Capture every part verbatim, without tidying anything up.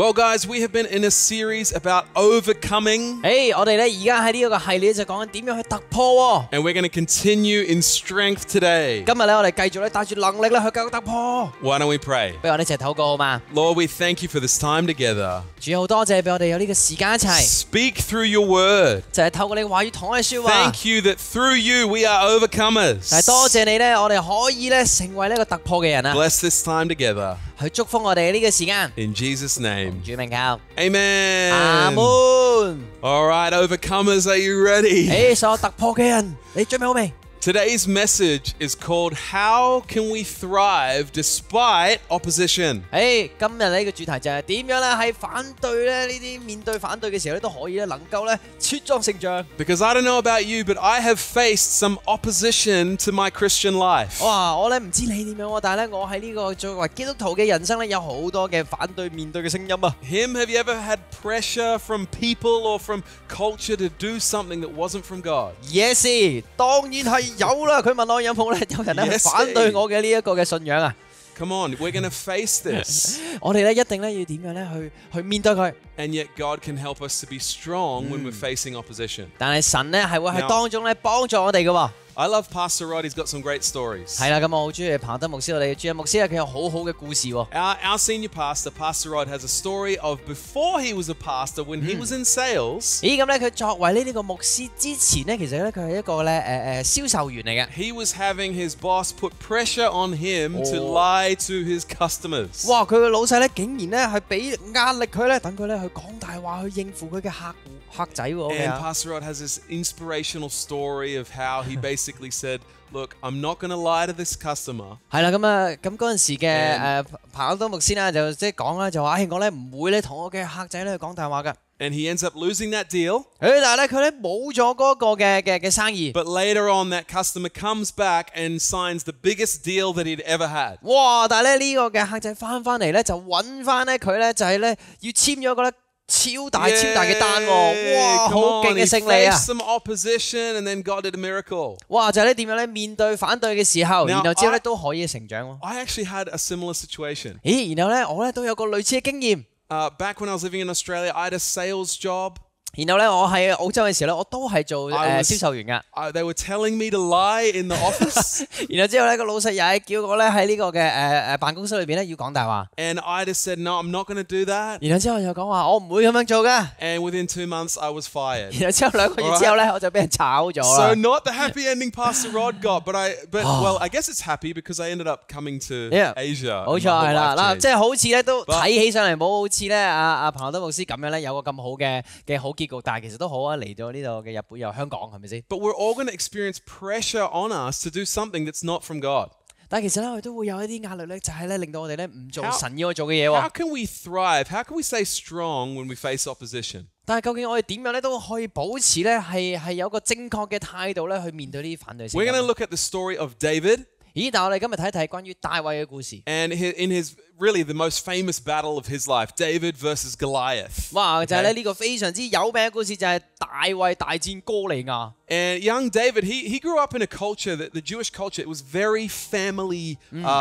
Well, guys, we have been in a series about overcoming. Hey, 我哋咧而家喺呢一個系列就講緊點樣去突破喎。And we're going to continue in strength today. 今日咧，我哋繼續咧帶住能力咧去繼續突破。Why don't we pray? 不如我哋一齊禱告好嘛。Lord, we thank you for this time together. 主好多謝俾我哋有呢個時間一齊。Speak through your word. 就係透過你話語講嘅説話。Thank you that through you we are overcomers. 係多謝你咧，我哋可以咧成為呢個突破嘅人啊。Bless this time together. 去祝福我哋呢個時間。In Jesus' name. Amen. Amen. All right, overcomers, are you ready? Hey, so today's message is called How Can We Thrive Despite Opposition? Hey, 今日呢個主題就係點樣咧喺反對咧呢啲面對反對嘅時候咧都可以咧能夠咧茁壯成長。Because I don't know about you, but I have faced some opposition to my Christian life. 哇！我咧唔知你點樣喎，但係咧我喺呢個作為基督徒嘅人生咧有好多嘅反對面對嘅聲音啊。Him, have you ever had pressure from people or from culture to do something that wasn't from God? Yes, 當然係。有啦，佢問我有冇咧，有人咧反對我嘅呢一個嘅信仰啊。Come on, we're going to face this. 我哋咧一定咧要點樣咧去去面對佢。And yet God can help us to be strong when we're facing opposition. 但係神咧係會喺當中咧幫助我哋嘅喎。I love Pastor Rod. He's got some great stories. 係啦，咁我好中意彭德牧師，我哋主任牧師啊，佢有好好嘅故事喎。Our our senior pastor, Pastor Rod, has a story of before he was a pastor, when he was in sales. 咦，咁咧佢作為呢呢個牧師之前咧，其實咧佢係一個咧誒誒銷售員嚟嘅。He was having his boss put pressure on him to lie to his customers. 哇！佢嘅老細咧竟然咧係俾壓力佢咧，等佢咧去講大話去應付佢嘅客戶客仔喎。And Pastor Rod has this inspirational story of how he basically Basically said, "Look, I'm not going to lie to this customer." 係啦，咁啊，咁嗰陣時嘅誒彭多牧師啦，就即係講啦，就話：，唉，我咧唔會咧同我嘅客仔咧講大話㗎。And he ends up losing that deal. 誒，但係咧佢咧冇咗嗰個嘅嘅嘅生意。But later on, that customer comes back and signs the biggest deal that he'd ever had. 哇！但係咧呢個嘅客仔翻翻嚟咧，就揾翻咧佢咧就係咧要簽咗個咧。超大超大嘅單喎，哇！好勁嘅勝利啊！ Some opposition and then God did a miracle。哇！就係咧點樣咧面對反對嘅時候，然後之後咧都可以成長喎。I actually had a similar situation。咦？然後咧我咧都有個類似嘅經驗。Uh, back when I was living in Australia, I had a sales job。然後咧，我喺澳洲嘅時候咧，我都係做誒銷售員㗎。They were telling me to lie in the office。然後之後咧，個老細又係叫我咧喺呢個嘅誒誒辦公室裏邊咧要講大話。And I just said no, I'm not going to do that。然後之後又講話我唔會咁樣做㗎。And within two months I was fired。然後之後兩個月之後咧，我就俾人炒咗啦。So not the happy ending Pastor Rod got, but I, but well, I guess it's happy because I ended up coming to Asia。冇錯係啦，嗱，即係好似咧都睇起上嚟冇好似咧阿阿彭德牧師咁樣咧有個咁好嘅嘅好。結局，但係其實都好啊！嚟到呢度嘅日本又香港，係咪先 ？But we're all going to experience pressure on us to do something that's not from God. 但係其實咧，我哋都會有一啲壓力咧，就係咧令到我哋咧唔做神要我做嘅嘢喎。How can we thrive? How can we stay strong when we face opposition? 但係究竟我哋點樣咧都可以保持咧係係有個正確嘅態度咧去面對呢啲反對聲音。We're going to look at the story of David. 咦？但係我哋今日睇一睇關於大衛嘅故事。And in his really the most famous battle of his life, David versus Goliath. 哇！就係咧呢個非常之有名嘅故事，就係大衛大戰哥利亞。And young David, he he grew up in a culture that the Jewish culture it was very family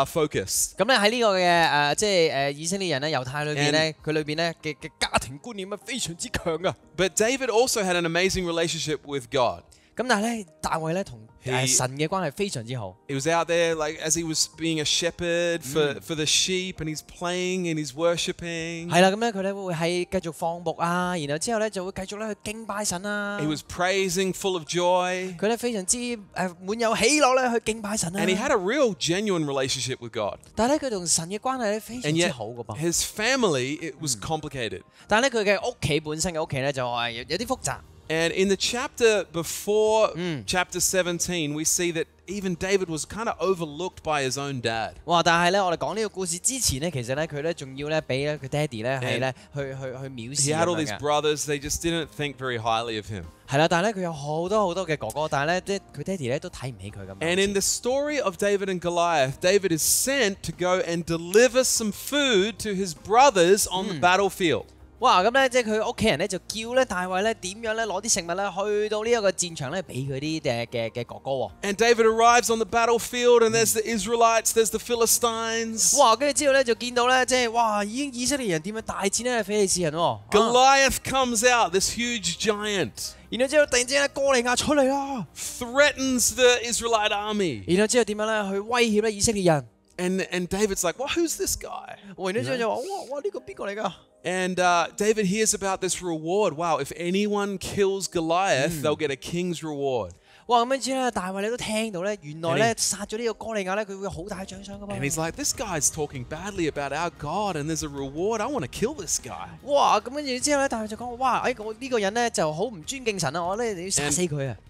focused. 咁咧喺呢個嘅誒即係誒以色列人咧猶太裏邊咧，佢裏邊咧嘅嘅家庭觀念咧非常之強噶。But David also had an amazing relationship with God. 咁但係咧，大衛咧同神嘅關係非常之好。He was out there like as he was being a shepherd for for the sheep, and he's playing and he's worshiping. 係啦，咁咧佢咧會係繼續放牧啊，然後之後咧就會繼續咧去敬拜神啊。He was praising, full of joy. 佢咧非常之誒滿有喜樂咧去敬拜神啊。And he had a real genuine relationship with God. 但係咧佢同神嘅關係咧非常之好㗎噃。His family it was complicated. 但係咧佢嘅屋企本身嘅屋企咧就係有啲複雜。And in the chapter before chapter seventeen, we see that even David was kind of overlooked by his own dad. 哇！但係咧，我哋講呢個故事之前咧，其實咧佢咧仲要咧俾咧佢爹哋咧係咧去去去藐視。He had all these brothers; they just didn't think very highly of him. 係啦，但係咧佢有好多好多嘅哥哥，但係咧即係佢爹哋咧都睇唔起佢咁。And in the story of David and Goliath, David is sent to go and deliver some food to his brothers on the battlefield. 哇！咁咧，即係佢屋企人咧就叫咧大衛咧點樣咧攞啲食物咧去到呢一個戰場咧俾佢啲嘅嘅嘅哥哥喎。And David arrives on the battlefield, and there's the Israelites, there's the Philistines. 哇！跟住之後咧就見到咧，即係哇，已經以色列人點樣大戰咧非利士人喎。Goliath comes out, this huge giant. 然後之後突然之間咧，哥利亞出嚟啦 ，threatens the Israelite army. 然後之後點樣咧去威脅咧以色列人？ And and David's like, well, who's this guy? And uh, David hears about this reward. Wow, if anyone kills Goliath, mm. they'll get a king's reward. And he's like, this guy's talking badly about our God, and there's a reward. I want to kill this guy. And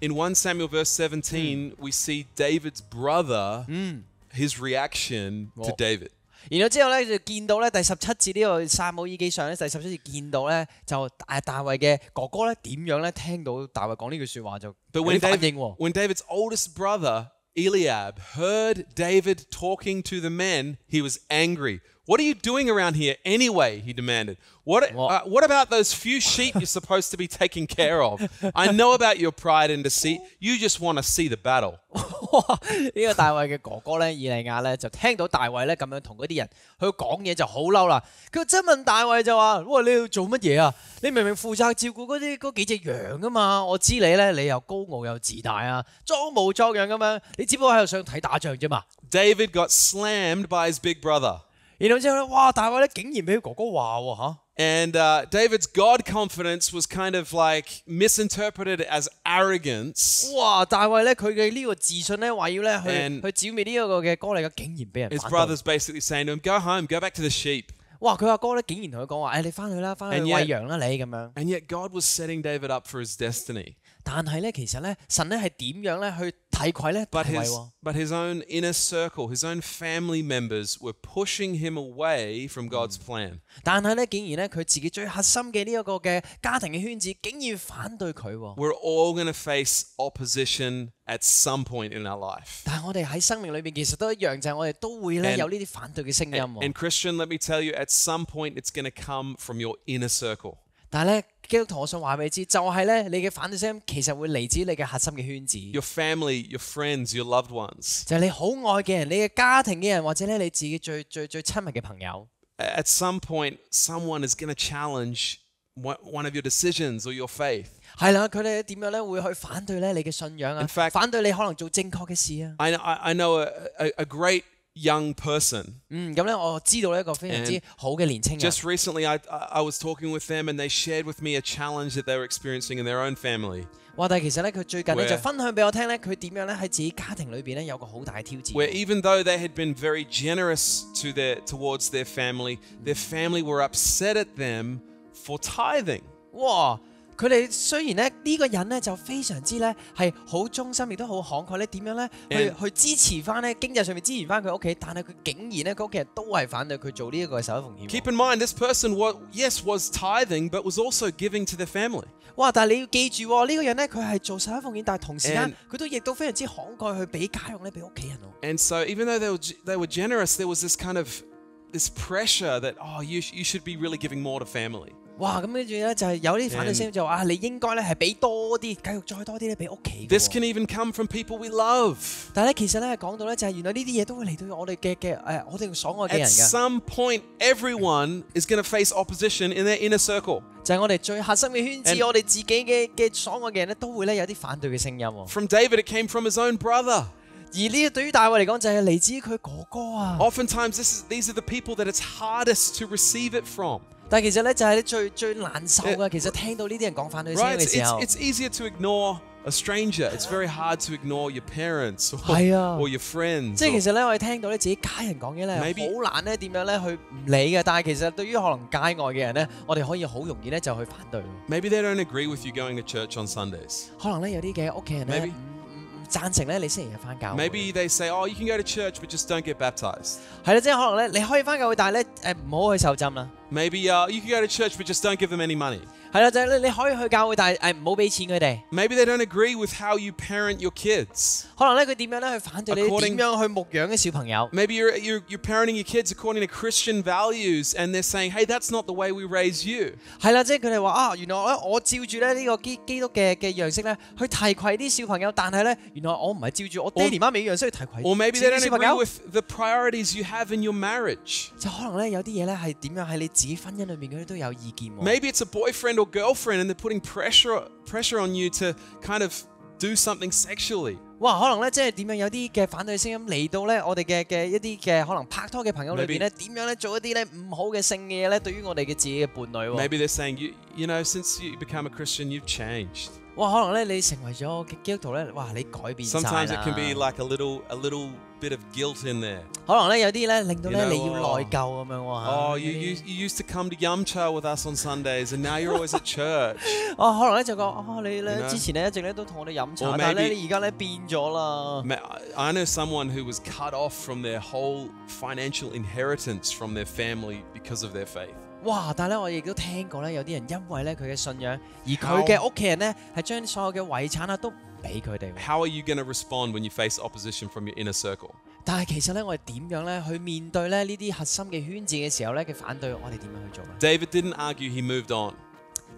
in First Samuel verse seventeen, mm. we see David's brother. Mm. His reaction to David. 然後之後咧就見到咧第十七節呢個撒母耳記上咧第十七節見到咧就大大衛嘅哥哥咧點樣咧聽到大衛講呢句説話就有反應喎。When David's oldest brother Eliab heard David talking to the men, he was angry. What are you doing around here anyway? He demanded. What, uh, what about those few sheep you're supposed to be taking care of? I know about your pride and deceit. You just want to see the battle. 呢個大衛嘅哥哥咧，以利亞咧就聽到大衛咧咁樣同嗰啲人去講嘢就好嬲啦。佢質問大衛就話：喂，你要做乜嘢啊？你明明負責照顧嗰啲嗰幾隻羊噶嘛？我知你咧，你又高傲又自大啊，裝模作樣咁樣。你只不過喺度想睇打仗啫嘛。David got slammed by his big brother. 然後之後咧，哇！大衛咧竟然俾佢哥哥話喎嚇。And uh, David's God confidence was kind of like misinterpreted as arrogance. 哇！大衛咧佢嘅呢個自信咧話要咧去去剿滅呢一個嘅哥利亞，竟然俾人。His brother's basically saying to him, "Go home, go back to the sheep." 哇！佢阿哥咧竟然同佢講話：，誒你翻去啦，翻去餵羊啦你咁樣。And yet God was setting David up for his destiny. 但係咧，其實咧，神咧係點樣咧去提攜咧大衛喎 ？But his own inner circle, his own family members were pushing him away from God's plan. 但係咧，竟然咧佢自己最核心嘅呢一個嘅家庭嘅圈子，竟然反對佢喎。We're all going to face opposition at some point in our life. 但係我哋喺生命裏邊其實都一樣，就係我哋都會咧有呢啲反對嘅聲音喎。And Christian, let me tell you, at some point it's going to come from your inner circle. 但係咧。 基督徒，我想話俾你知，就係咧，你嘅反對聲音其實會嚟自你嘅核心嘅圈子。Your family, your friends, your loved ones。就係你好愛嘅人，你嘅家庭嘅人，或者咧你自己最最最親密嘅朋友。At some point, someone is going to challenge one of your decisions or your faith. 係啦，佢哋點樣咧會去反對咧你嘅信仰啊？ In fact, 反對你可能做正確嘅事啊。I I know a a great young person. And just recently, I I was talking with them, and they shared with me a challenge that they were experiencing in their own family. 哇！但係其實咧，佢最近咧就分享俾我聽咧，佢點樣咧喺自己家庭裏邊咧有個好大嘅挑戰。Where even though they had been very generous to their towards their family, their family were upset at them for tithing. 哇！ 佢哋雖然咧呢個人咧就非常之咧係好忠心，亦都好慷慨咧點樣咧去去支持翻咧經濟上面支持翻佢屋企，但係佢竟然咧佢屋企人都係反對佢做呢一個守奉獻。Keep in mind, this person was yes was tithing, but was also giving to their family. 哇！但係你要記住喎，呢個人咧佢係做守奉獻，但係同時間佢都亦都非常之慷慨去俾家用咧俾屋企人喎。And so even though they were they were generous, there was this kind of this pressure that oh you you should be really giving more to family. 哇！咁跟住咧就係有啲反對聲就話啊，你應該咧係俾多啲，繼續再多啲咧俾屋企。This can even come from people we love。但係咧其實咧講到咧就係原來呢啲嘢都會嚟到我哋嘅嘅誒，我哋所愛嘅人㗎。At some point, everyone is going to face opposition in their inner circle。就係我哋最核心嘅圈子，我哋自己嘅嘅所愛嘅人咧都會咧有啲反對嘅聲音喎。From David, it came from his own brother。 而呢對於大衛嚟講就係嚟自佢哥哥啊。Oftentimes, these are the people that it's hardest to receive it from. 但其實咧就係最最難受嘅，其實聽到呢啲人講反對聲嘅時候。It's easier to ignore a stranger. It's very hard to ignore your parents or your friends. 即係其實咧，我哋聽到咧自己家人講嘢咧，好難咧點樣咧去唔理嘅。但係其實對於可能街外嘅人咧，我哋可以好容易咧就去反對。Maybe they don't agree with you going to church on Sundays. 可能咧有啲嘅屋企人咧。 贊成咧，你星期日翻教會。Maybe they say, "Oh, you can go to church, but just don't get baptized." 係啦，即係可能咧，你可以翻教會，但係咧誒唔好去受浸啦。Maybe uh, you can go to church, but just don't give them any money. 係啦，就係你可以去教會，但係誒唔好俾錢佢哋。Maybe they don't agree with how you parent your kids. 可能咧佢點樣咧去反對你點樣去牧養啲小朋友。Maybe you're you're you're parenting your kids according to Christian values, and they're saying, "Hey, that's not the way we raise you." 係啦，即係佢哋話啊，原來我照住咧呢個基基督嘅嘅樣式咧去提攜啲小朋友，但係咧原來我唔係照住我爹哋媽咪嘅樣式去提攜。Or maybe they don't agree with the priorities you have in your marriage. 就可能咧有啲嘢咧係點樣喺你自己婚姻裏面嗰啲都有意見喎。Maybe it's a boyfriend or girlfriend, and they're putting pressure pressure on you to kind of do something sexually. 哇，可能咧，即係點樣有啲嘅反對聲音嚟到咧，我哋嘅嘅一啲嘅可能拍拖嘅朋友裏邊咧，點樣咧做一啲咧唔好嘅性嘅嘢咧，對於我哋嘅自己嘅伴侶。Maybe they're saying you, you know, since you become a Christian, you've changed. 哇，可能咧你成為咗基督徒咧，哇，你改變曬啦。Sometimes it can be like a little a little bit of guilt in there. 可能咧有啲咧令到咧你要內疚咁樣喎。Oh, you used you used to come to Yamcha with us on Sundays, and now you're always at church. 哦，可能咧就講哦，你咧之前咧一直咧都同我哋飲茶，但係咧你而家咧變咗啦。I know someone who was cut off from their whole financial inheritance from their family because of their faith. 哇！但係咧，我亦都聽過咧，有啲人因為咧佢嘅信仰，而佢嘅屋企人咧係將所有嘅遺產啊都唔俾佢哋。How are you going to respond when you face opposition from your inner circle？ 但係其實咧，我哋點樣咧去面對咧呢啲核心嘅圈子嘅時候咧嘅反對，我哋點樣去做咧 ？David didn't argue, he moved on.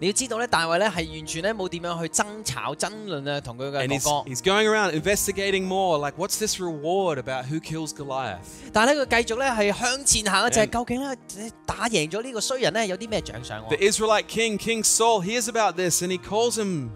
你要知道咧，大衛咧係完全咧冇點樣去爭吵、爭論啊，同佢嘅哥哥。He's going around investigating more, like what's this reward about who kills Goliath？ 但係咧，佢繼續咧係向前行啊，就係究竟咧打贏咗呢個衰人咧有啲咩獎賞？ The Israelite king, King Saul, hears about this and he calls him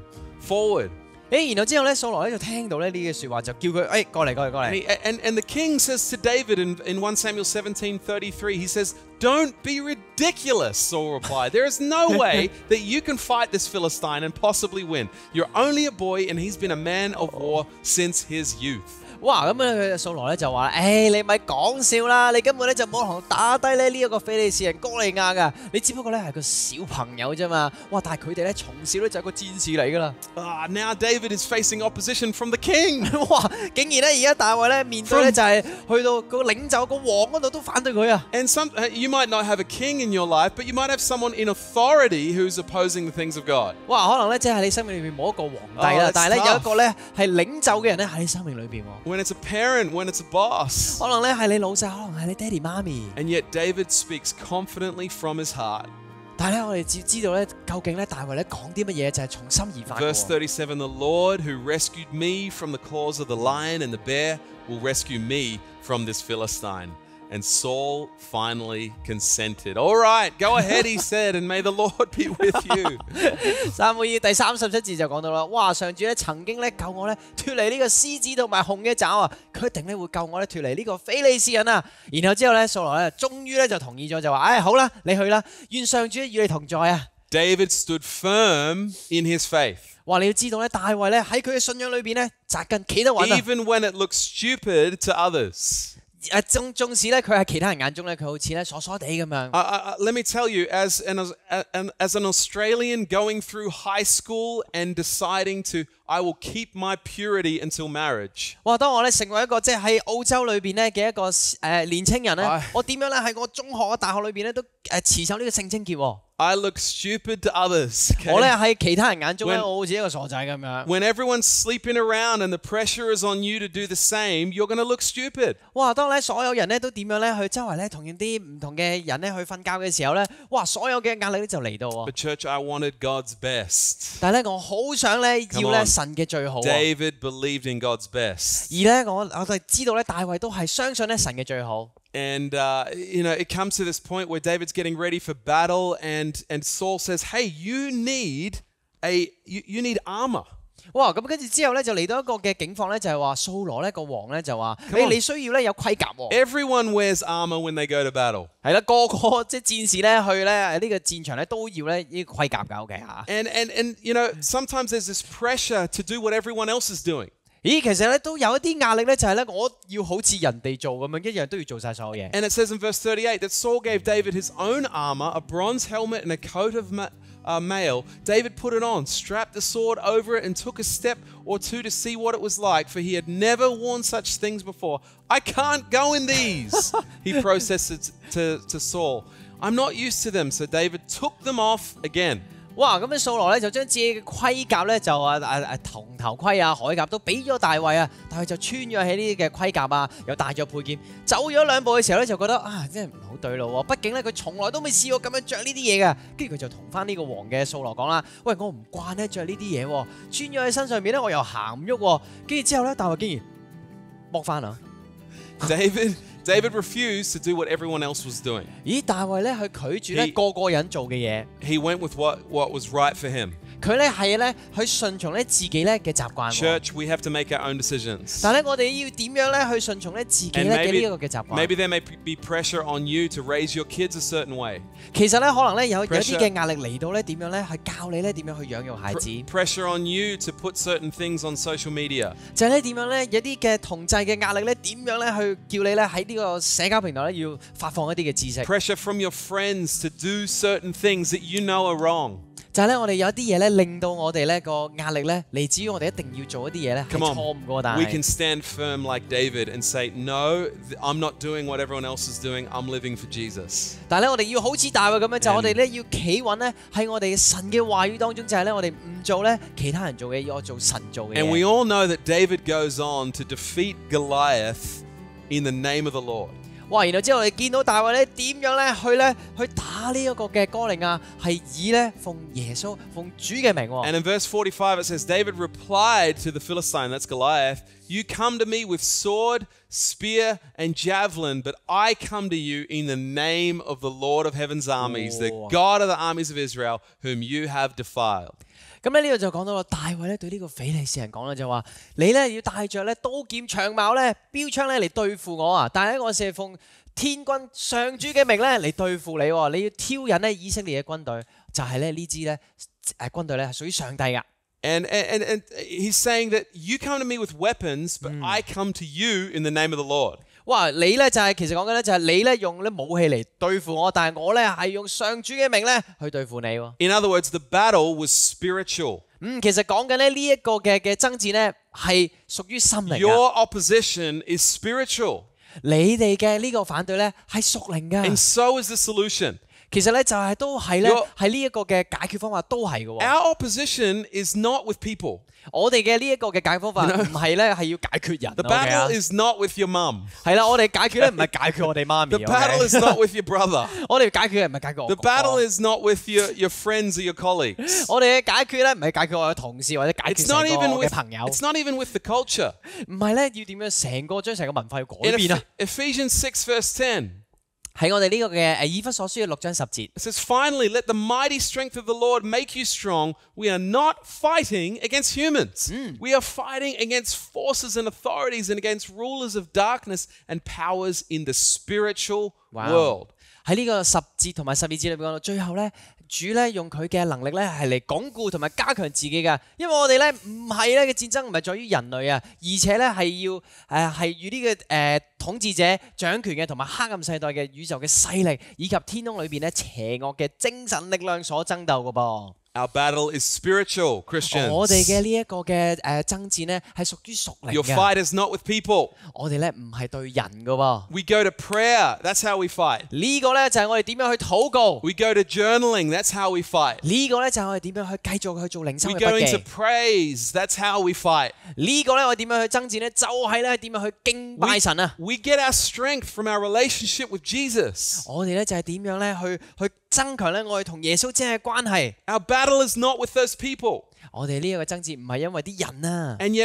forward. 誒，然後之後咧，掃羅咧就聽到咧呢句説話，就叫佢誒過嚟，過嚟，過嚟。And and the king says to David in in one Samuel seventeen thirty-three, he says, "Don't be ridiculous," Saul replied. "There is no way that you can fight this Philistine and possibly win. You're only a boy, and he's been a man of war since his youth." 哇！咁咧，掃羅咧就話：，誒，你咪講笑啦！你根本咧就冇可能打低咧呢一個非利士人哥利亞噶，你只不過咧係個小朋友啫嘛。哇！但係佢哋咧從小咧就係個戰士嚟噶啦。啊 ！Now David is facing opposition from the king。哇！竟然咧而家大衛咧面對咧就係去到個領袖個王嗰度都反對佢啊。And some you might not have a king in your life, but you might have someone in authority who's opposing the things of God。哇！可能咧即係你生命裏邊冇一個皇帝啦，但係咧有一個咧係領袖嘅人咧喺你生命裏邊喎。When it's a parent, when it's a boss. 可能咧係你老細，可能係你爹哋媽咪。And yet David speaks confidently from his heart. 但係咧，我哋只知道咧，究竟咧大衛咧講啲乜嘢就係從心而發。Verse thirty-seven: The Lord who rescued me from the claws of the lion and the bear will rescue me from this Philistine. And Saul finally consented. All right, go ahead, he said, and may the Lord be with you. 撒母耳第三十七節就講到啦，哇！上主咧曾經咧救我咧脱離呢個獅子同埋熊嘅爪啊，佢一定咧會救我咧脱離呢個非利士人啊。然後之後咧，掃羅咧終於咧就同意咗，就話：，唉，好啦，你去啦，願上主與你同在啊！ David stood firm in his faith. 哇！你要知道咧，大衛咧喺佢嘅信仰裏邊咧扎根企得穩啊。Even when it looks stupid to others. 誒，縱縱使咧，佢喺其他人眼中咧，佢好似咧傻傻地咁樣。啊 let me tell you, as an as an Australian going through high school and deciding to, I will keep my purity until marriage。哇！當我咧成為一個即係喺澳洲裏邊咧嘅一個誒年青人咧，我點樣咧喺我中學啊、大學裏邊咧都誒持守呢個性貞潔喎。I look stupid to others. 我咧喺其他人眼中咧，我好似一個傻仔咁樣。When everyone's sleeping around and the pressure is on you to do the same, you're going to look stupid. 哇！當咧所有人咧都點樣咧去周圍咧同啲唔同嘅人咧去瞓覺嘅時候咧，哇！所有嘅壓力咧就嚟到喎。But church, I wanted God's best. 但係咧，我好想咧要咧神嘅最好。David believed in God's best. 而咧我我哋知道咧，大衛都係相信咧神嘅最好。And uh, you know, it comes to this point where David's getting ready for battle, and and Saul says, "Hey, you need a you, you need armor." 哇！咁跟住之後咧，就嚟到一個嘅境況咧，就係話掃羅咧個王咧就話：，誒你需要咧有盔甲喎。Everyone wears armor when they go to battle。係啦，個個即係戰士咧去咧呢個戰場咧都要咧呢盔甲㗎，OK嚇。And and and you know, sometimes there's this pressure to do what everyone else is doing. 咦，其實咧都有一啲壓力咧，就係咧，我要好似人哋做咁樣，一樣都要做曬所有嘢。And it says in verse thirty-eight that Saul gave David his own armor, a bronze helmet, and a coat of mail. David put it on, strapped the sword over it, and took a step or two to see what it was like, for he had never worn such things before. "I can't go in these," he protested to to Saul. I'm not used to them, so David took them off again. 哇！咁樣掃羅咧就將自己嘅盔甲咧就啊啊啊銅頭盔啊鎧甲都俾咗大衛啊，但係就穿咗喺呢啲嘅盔甲啊，又帶咗配劍，走咗兩步嘅時候咧就覺得啊，真係唔好對路喎！畢竟咧佢從來都未試過咁樣著呢啲嘢嘅，跟住佢就同翻呢個王嘅掃羅講啦：，喂，我唔慣咧著呢啲嘢喎，穿咗喺身上面咧我又行唔喐喎，跟住之後咧大衛竟然剝翻啊！ David David refused to do what everyone else was doing. He, he went with what, what was right for him. Church, we have to make our own decisions. And maybe, maybe there may be pressure on you to raise your kids a certain way. Pressure, pressure on you to put certain things on social media. Pressure from your friends to do certain things that you know are wrong. 就係咧，我哋有一啲嘢咧，令到我哋咧個壓力咧嚟自於我哋一定要做一啲嘢咧係錯誤嘅，但係 We can stand firm like David and say, "No, I'm not doing what everyone else is doing. I'm living for Jesus." 但係咧，我哋要好似大衛咁樣，就我哋咧要企穩咧喺我哋神嘅話語當中，就係咧我哋唔做咧其他人做嘅嘢，我做神做嘅嘢。And we all know that David goes on to defeat Goliath in the name of the Lord. 哇！然後之後我哋見到大衛咧點樣咧去咧去打呢一個嘅哥利亞，係以咧奉耶穌奉主嘅名喎。And in verse forty-five it says, David replied to the Philistine, that's Goliath, "You come to me with sword, spear, and javelin, but I come to you in the name of the Lord of heaven's armies, the God of the armies of Israel, whom you have defiled." 咁咧呢度就講到啦，大衛咧對呢個腓利士人講啦，就話你咧要帶著咧刀劍長矛咧標槍咧嚟對付我啊！但係咧我係奉天軍上主嘅命咧嚟對付你喎，你要挑釁咧以色列嘅軍隊，就係咧呢支咧誒軍隊咧係屬於上帝㗎。And and and he's saying that you come to me with weapons, but I come to you in the name of the Lord. 哇！你咧就係其實講緊咧就係你咧用咧武器嚟對付我，但係我咧係用上主嘅名咧去對付你喎。In other words, the battle was spiritual. 嗯，其實講緊咧呢一個嘅嘅爭戰咧係屬於心靈。Your opposition is spiritual. 你哋嘅呢個反對咧係屬靈㗎。And so is the solution. 其實咧就係都係咧係呢一個嘅解決方法都係嘅喎。Our opposition is not with people. 我哋嘅呢一個嘅解決方法唔係咧係要解決人。The battle is not with your mum。係啦，我哋解決咧唔係解決我哋媽咪。The battle is not with your brother。我哋解決嘅唔係解決我。The battle is not with your your friends or your colleagues。我哋嘅解決咧唔係解決我嘅同事或者解決我嘅朋友。It's not even with the culture。唔係咧，要點樣成個將成個文化要改變啊 ？Ephesians six verse ten。 喺我哋呢個嘅誒以弗所書嘅六章十節。It says, "Finally, let the mighty strength of the Lord make you strong. We are not fighting against humans. We are fighting against forces and authorities and against rulers of darkness and powers in the spiritual world." 喺呢個十節同埋十二節裏面講到，最後咧，主咧用佢嘅能力咧係嚟鞏固同埋加強自己嘅，因為我哋咧唔係咧嘅戰爭唔係在於人類啊，而且咧係要誒係與呢個誒統治者掌權嘅同埋黑暗世代嘅宇宙嘅勢力，以及天空裏邊咧邪惡嘅精神力量所爭鬥嘅噃。 Our battle is spiritual, Christians. Your fight is not with people. We go to prayer. That's how we fight. We go to journaling. That's how we fight. We go into praise. That's how we fight. We, we get our strength from our relationship with Jesus. Our battle is not with those people. And yet,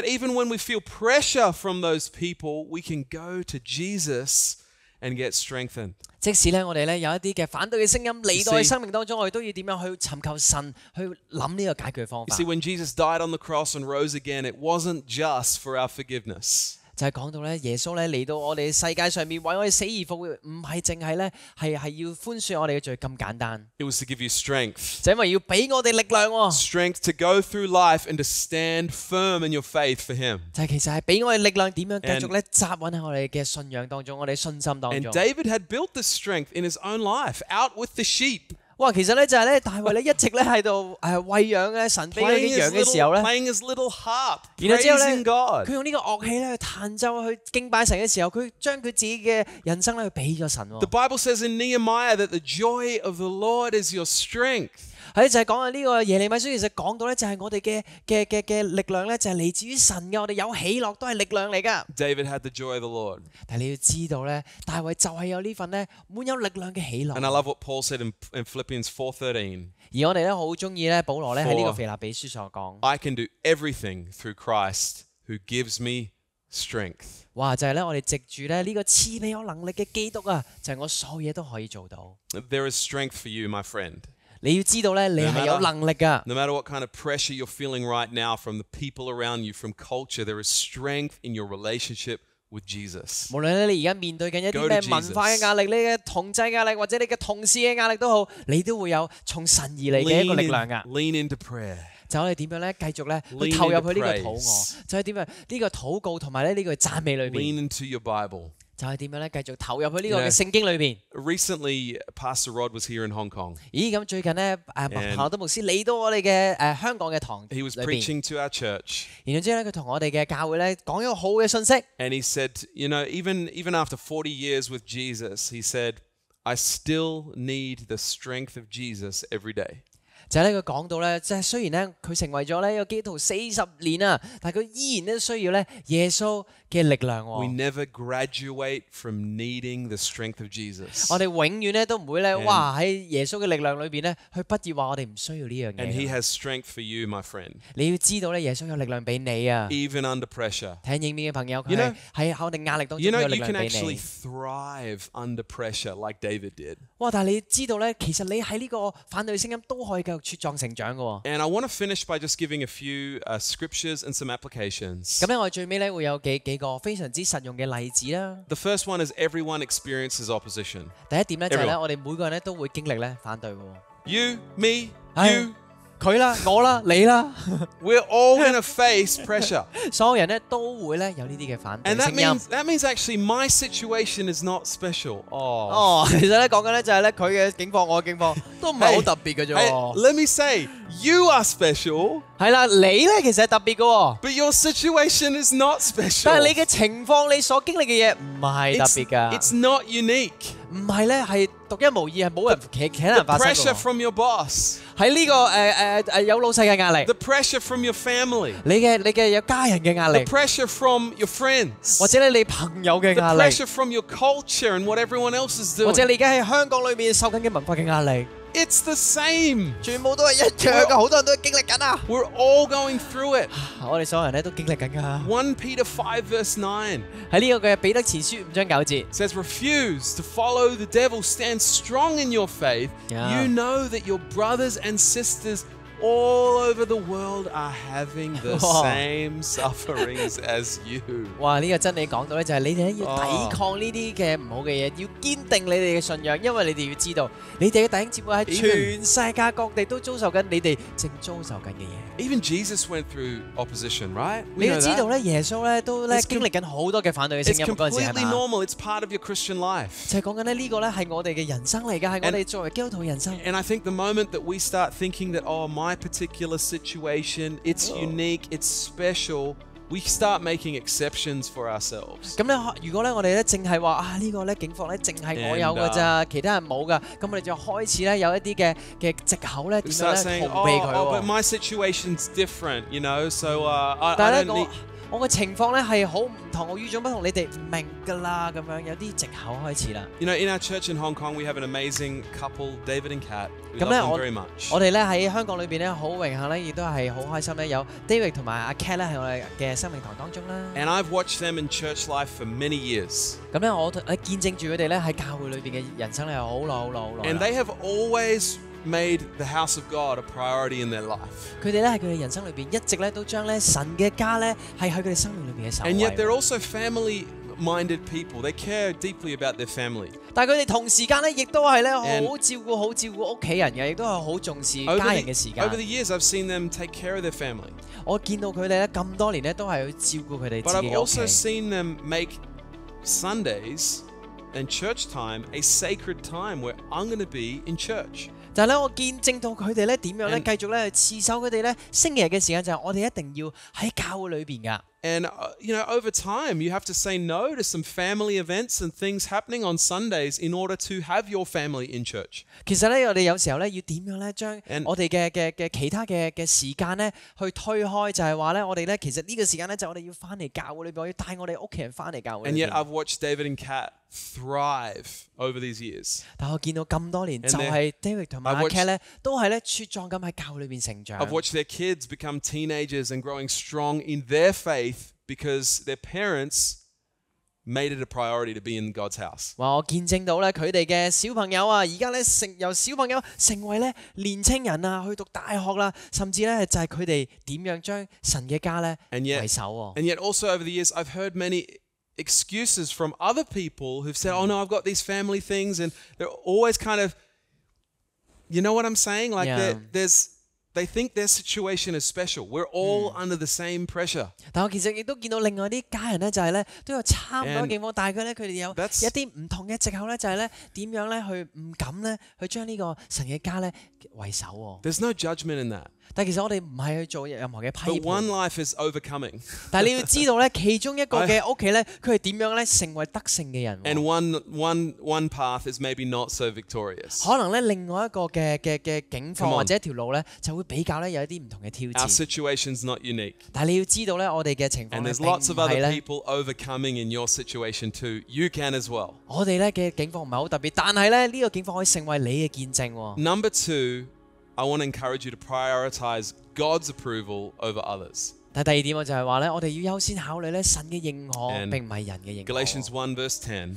even when we feel pressure from those people, we can go to Jesus and get strengthened. 即使咧，我哋咧有一啲嘅反對嘅聲音嚟到喺生命當中，我哋都要點樣去尋求神，去諗呢個解決方法。You see, when Jesus died on the cross and rose again, it wasn't just for our forgiveness. 就係講到咧，耶穌咧嚟到我哋世界上面為我哋死而復活，唔係淨係咧係係要寬恕我哋嘅罪咁簡單。It was to give you strength， 就因為要俾我哋力量喎。Strength to go through life and to stand firm in your faith for Him。就係其實係俾我哋力量點樣繼續咧紮穩喺我哋嘅信仰當中，我哋信心當中。And David had built this strength in his own life, out with the sheep. 哇，其實咧就係咧，大衛咧一直咧喺度誒餵養咧神俾佢嘅羊嘅時候咧，然後之後咧，佢用呢個樂器咧去彈奏去敬拜神嘅時候，佢將佢自己嘅人生咧去俾咗神喎。The Bible says in Nehemiah that the joy of the Lord is your strength. 係就係講緊呢個耶利米書，其實講到咧就係我哋嘅嘅嘅嘅力量咧，就係嚟自於神嘅。我哋有喜樂都係力量嚟㗎。David had the joy of the Lord. 但係你要知道咧，大衛就係有呢份咧滿有力量嘅喜樂。And I love what Paul said in Philippians four thirteen. 而我哋咧好中意咧，保羅咧喺呢個腓立比書所講。I can do everything through Christ who gives me strength. 哇！就係咧，我哋藉住咧呢個賜俾我能力嘅基督啊，就係我所有嘢都可以做到。There is strength for you, my friend. 你要知道咧，你係有能力㗎。No matter what kind of pressure you're feeling right now from the people around you, from culture, there is strength in your relationship with Jesus. 無論你而家面對緊一啲咩文化嘅壓力、你嘅同濟壓力或者你嘅同事嘅壓力都好，你都會有從神而嚟嘅一個力量㗎。Lean into prayer. 就我哋點樣咧？繼續咧去投入去呢個禱告，就係點樣呢個禱告同埋咧呢個讚美裏邊。Lean into your Bible. 就係點樣咧？繼續投入去呢個嘅聖經裏邊。Recently, Pastor Rod was here in Hong Kong. 咦？咁最近咧，誒彭德牧師嚟到我哋嘅誒香港嘅堂裏邊。He was preaching to our church. 然後之後咧，佢同我哋嘅教會咧講一個好嘅信息。And he said, you know, even even after forty years with Jesus, he said, I still need the strength of Jesus every day. 就係咧，佢講到咧，即係雖然咧佢成為咗咧個基督徒四十年啊，但係佢依然咧需要咧耶穌嘅力量喎。We never graduate from needing the strength of Jesus. 我哋永遠咧都唔會咧，哇喺耶穌嘅力量裏邊咧，去不要話我哋唔需要呢樣嘢。And He has strength for you, my friend. 你要知道咧，耶穌有力量俾你啊。Even under pressure. 睇影片嘅朋友，佢係喺我哋壓力當中有力量俾你。You know, you can actually thrive under pressure like David did. 哇！但係你知道咧，其實你喺呢個反對聲音都可以夠。 And I want to finish by just giving a few uh, scriptures and some applications. The first one is everyone experiences opposition. Everyone. You, me, you. 佢啦，我啦，你啦 ，We're all going to face pressure。所有人咧都會咧有呢啲嘅反對聲音。And that means that means actually my situation is not special。哦，其實咧講緊咧就係咧佢嘅境況，我嘅境況都唔係好特別嘅啫。Let me say, you are special。係啦，你咧其實係特別嘅喎。But your situation is not special。但係你嘅情況，你所經歷嘅嘢唔係特別㗎。It's not unique。 唔係咧，係獨一無二，係冇人其其他人發生嘅。The pressure from your boss 喺呢個誒誒誒有老細嘅壓力。The pressure from your family 你嘅你嘅有家人嘅壓力。The pressure from your friends 或者咧你朋友嘅壓力。The pressure from your culture and what everyone else is doing 或者你而家喺香港裏面受緊嘅文化嘅壓力。 It's the same. 全部都係一樣嘅，好多人都經歷緊啊。We're all going through it. 我哋所有人咧都經歷緊㗎。First Peter five verse nine 喺呢個嘅彼得前書五章九節 says refuse to follow the devil, stand strong in your faith. You know that your brothers and sisters all over the world are having the same sufferings as you. 哇！呢個真理講到咧，就係你哋咧要抵抗呢啲嘅唔好嘅嘢，要堅定你哋嘅信仰，因為你哋要知道，你哋嘅弟兄姊妹喺全世界各地都遭受緊你哋正遭受緊嘅嘢。Even Jesus went through opposition, right? 你要知道咧，耶穌咧都咧經歷緊好多嘅反對嘅聲音嗰陣時係嘛？ It's completely normal. It's part of your Christian life. 就係講緊咧呢個咧係我哋嘅人生嚟㗎，係我哋作為基督徒人生。And I think the moment that we start thinking that, oh my. My particular situation, it's unique, it's special. We start making exceptions for ourselves. 咁咧，如果咧我哋咧淨係話啊呢個咧境況咧淨係我有㗎咋，其他人冇㗎，咁我哋就開始咧有一啲嘅嘅藉口咧點樣咧逃避佢喎。But my situation's different, you know, so I don't need. 我嘅情況咧係好唔同，我與眾不同，你哋唔明㗎啦，咁樣有啲藉口開始啦。You know, in our church in Hong Kong, we have an amazing couple, David and Kat. We love them very much. 我哋咧喺香港裏邊咧好榮幸咧，亦都係好開心咧，有 David 同埋阿 Kat 咧喺我哋嘅生命堂當中啦。And I've watched them in church life for many years. 咁咧，我我見證住佢哋咧喺教會裏邊嘅人生咧，好耐好耐好耐。And they have always made the house of God a priority in their life. 佢哋咧喺佢哋人生裏邊一直咧都將咧神嘅家咧係喺佢哋生命裏邊嘅首位。And yet they're also family-minded people. They care deeply about their family. 但係佢哋同時間咧亦都係咧好照顧、好照顧屋企人嘅，亦都係好重視家人嘅時間。Over the years, I've seen them take care of their family. 我見到佢哋咧咁多年咧都係去照顧佢哋自己嘅屋企。But I've also seen them make Sundays and church time a sacred time where I'm going to be in church. 就係咧，我見證到佢哋咧點樣咧，繼續咧持守佢哋咧星期日嘅時間，就係我哋一定要喺教會裏邊噶。 And you know, over time, you have to say no to some family events and things happening on Sundays in order to have your family in church. 其實咧，我哋有時候咧要點樣咧，將我哋嘅嘅嘅其他嘅嘅時間咧去推開，就係話咧，我哋咧其實呢個時間咧就我哋要翻嚟教會裏邊，我要帶我哋屋企人翻嚟教會。And yet, I've watched David and Kat thrive over these years. 但我見到咁多年，就係 David 同埋 Kat 咧，都係咧茁壯咁喺教會裏邊成長。I've watched their kids become teenagers and growing strong in their faith. Because their parents made it a priority to be in God's house. 哇！我見證到咧，佢哋嘅小朋友啊，而家咧成由小朋友成為咧年青人啊，去讀大學啦，甚至咧就係佢哋點樣將神嘅家咧為首喎。And yet, also over the years, I've heard many excuses from other people who've said, "Oh no, I've got these family things," and they're always kind of, you know what I'm saying? Like there's They think their situation is special. We're all under the same pressure. 但我其實亦都見到另外啲家人咧，就係咧都有差唔多境況，但係佢咧佢哋有一啲唔同嘅藉口咧，就係咧點樣咧去唔敢咧去將呢個神嘅家咧為首喎。There's no judgment in that. 但其實我哋唔係去做任何嘅批判。But one life is overcoming. 但係你要知道咧，其中一個嘅屋企咧，佢係點樣咧成為得勝嘅人。And one one one path is maybe not so victorious. 可能咧另外一個嘅嘅嘅境況或者一條路咧就會。 比較咧有一啲唔同嘅挑戰。Our situation's not unique。但係你要知道咧，我哋嘅情況咧並唔係咧。And there's lots of other people overcoming in your situation too. You can as well。我哋咧嘅境況唔係好特別，但係咧呢個境況可以成為你嘅見證喎。Number two, I want to encourage you to prioritize God's approval over others. 但係第二點我就係話咧，我哋要優先考慮咧神嘅認可，並唔係人嘅認可。Galatians one verse ten。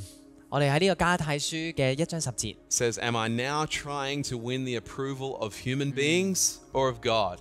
我哋喺呢個加太書嘅一章十節 ，says Am I now trying to win the approval of human beings or of God?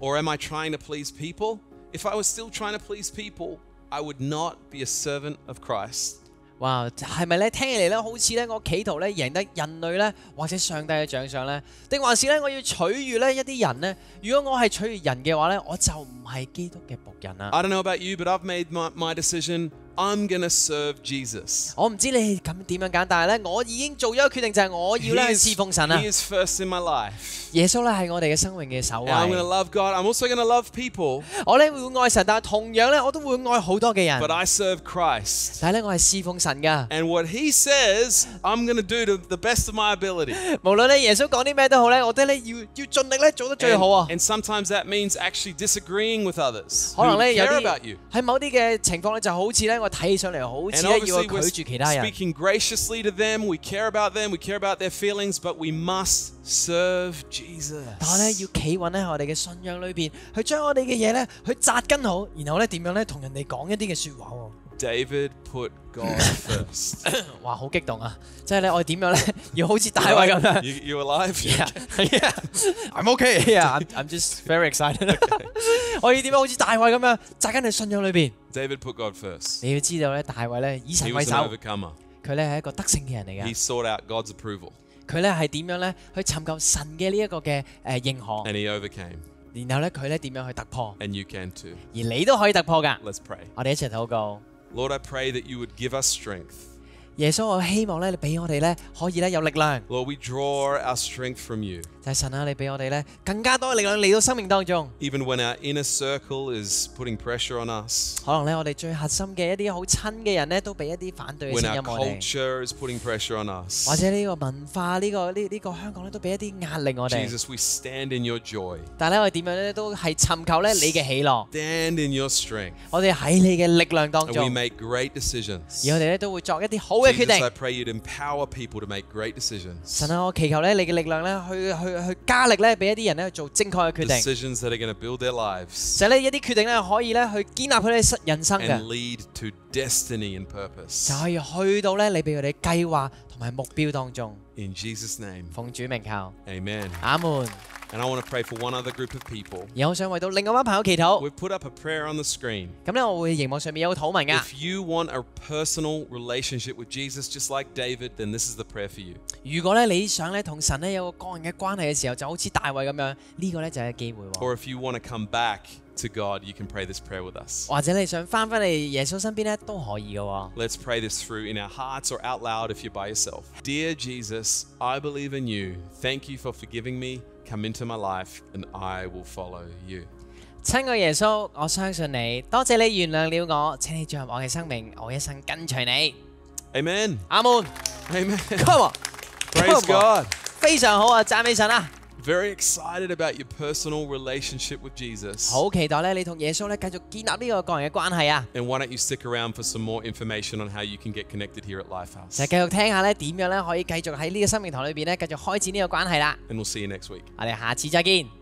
Or am I trying to please people? If I was still trying to please people, I would not be a servant of Christ. 哇，係咪咧？聽起嚟咧，好似咧我企圖咧贏得人類咧或者上帝嘅獎賞咧，定還是咧我要取悅咧一啲人咧？如果我係取悅人嘅話咧，我就唔係基督嘅僕人啦。I don't know about you, but I've made my my decision. I'm gonna serve Jesus. 我唔知你咁點樣揀，但係咧，我已經做咗個決定，就係我要咧侍奉神啦。He is first in my life. 耶穌咧係我哋嘅生命嘅首位。I'm gonna love God. I'm also gonna love people. 我咧會愛神，但係同樣咧我都會愛好多嘅人。But I serve Christ. 但係咧我係侍奉神㗎。And what He says, I'm gonna do to the best of my ability. 無論咧耶穌講啲咩都好咧，我哋咧要要盡力咧做得最好啊。And sometimes that means actually disagreeing with others. 可能咧有啲喺某啲嘅情況咧就好似咧。 我睇起上嚟好似咧要拒絕其他人。Speaking graciously to them, we care about them, we care about their feelings, but we must serve Jesus. 但係咧要企穩喺我哋嘅信仰裏邊，去將我哋嘅嘢咧去扎根好，然後咧點樣咧同人哋講一啲嘅説話喎。David put God first. 哇，好激動啊！即係咧，我哋點樣咧要好似大衛咁樣 ？You alive? Yeah, yeah. I'm okay. Yeah, I'm I'm just very excited. 我要點樣好似大衛咁樣扎根喺信仰裏邊？ David put God first. 你要知道咧，大衛咧以神為首，佢咧係一個得勝嘅人嚟嘅。He sought out God's approval. 佢咧係點樣咧去尋求神嘅呢一個嘅誒認可。And he overcame. 然後咧佢咧點樣去突破。And you can too. 而你都可以突破㗎。Let's pray. 我哋一齊禱告。Lord, I pray that you would give us strength. 耶穌，我希望咧你俾我哋咧可以咧有力量。Lord, we draw our strength from you. 就係神啊，你俾我哋咧更加多嘅力量嚟到生命當中。Even when our inner circle is putting pressure on us. 可能咧我哋最核心嘅一啲好親嘅人咧都俾一啲反對嘅聲音我哋。When our culture is putting pressure on us. 或者呢個文化呢個呢呢個香港咧都俾一啲壓力我哋。Jesus, we stand in your joy. 但係咧我哋點樣咧都係尋求咧你嘅喜樂。Stand in your strength. 我哋喺你嘅力量當中。And we make great decisions. 而我哋咧都會作一啲好嘅決定。Jesus, I pray you'd empower people to make great decisions. 神啊，我祈求咧你嘅力量咧去去。 去加力咧，俾一啲人咧去做正確嘅決定。Decisions that are going to build their lives。就係咧一啲決定咧，可以咧去建立佢哋人生嘅。And lead to destiny and purpose。就可以去到咧你俾佢哋計劃同埋目標當中。In Jesus' name。奉主名求。Amen。阿門。And I want to pray for one other group of people. 而我想為到另外一班朋友祈禱。We put up a prayer on the screen. 咁咧，我會熒幕上面有個禱文㗎。If you want a personal relationship with Jesus, just like David, then this is the prayer for you. 如果咧你想咧同神咧有個個人嘅關係嘅時候，就好似大衛咁樣，呢個咧就係機會喎。Or if you want to come back to God, you can pray this prayer with us. 或者你想翻返嚟耶穌身邊咧都可以嘅喎。Let's pray this through in our hearts or out loud if you're by yourself. Dear Jesus, I believe in you. Thank you for forgiving me. Come into my life, and I will follow you. 親愛耶穌，我相信你，多謝你原諒了我，請你進入我嘅生命，我一生跟隨你。Amen. 阿門。Amen. Come on. Praise God. 非常好啊，讚美神啊！ Very excited about your personal relationship with Jesus. 好期待咧，你同耶穌咧繼續建立呢個個人嘅關係啊 ！And why don't you stick around for some more information on how you can get connected here at Lifehouse? 就繼續聽下咧點樣咧可以繼續喺呢個生命堂裏邊咧繼續開展呢個關係啦。And we'll see you next week. 我哋下次再見。